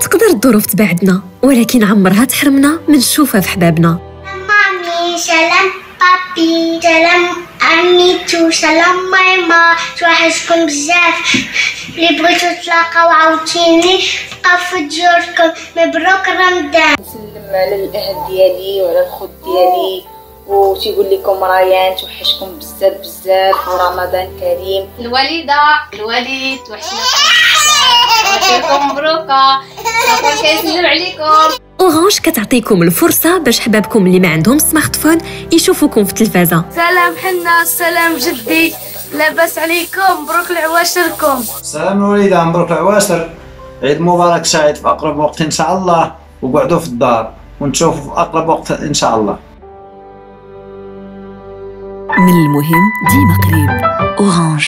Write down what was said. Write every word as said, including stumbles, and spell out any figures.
تقدر الظروف تبعدنا ولكن عمرها تحرمنا من نشوفها في حبابنا. مامي سلام بابي سلام عميتو سلام ماما، توحشكم بزاف اللي بغيتو تلاقاو عاوتيني بقاو في ديوركم. مبروك رمضان. نسلم على الاهل ديالي وعلى الخوت ديالي و تيقول لكم ريان توحشكم بزاف بزاف ورمضان كريم. الوالده الوالد توحشنا كلكم، مبروكه صافي كيسلموا عليكم. اورانج كتعطيكم الفرصه باش حبابكم اللي ما عندهم سمارت فون يشوفوكم في التلفازه. سلام حنا، سلام جدي، لاباس عليكم، مبروك لعواشركم. سلام الوالده، مبروك العواشر، عيد مبارك سعيد في اقرب وقت ان شاء الله، وقعدوا في الدار ونشوفوا في اقرب وقت ان شاء الله. من المهم ديما قريب. أورانج.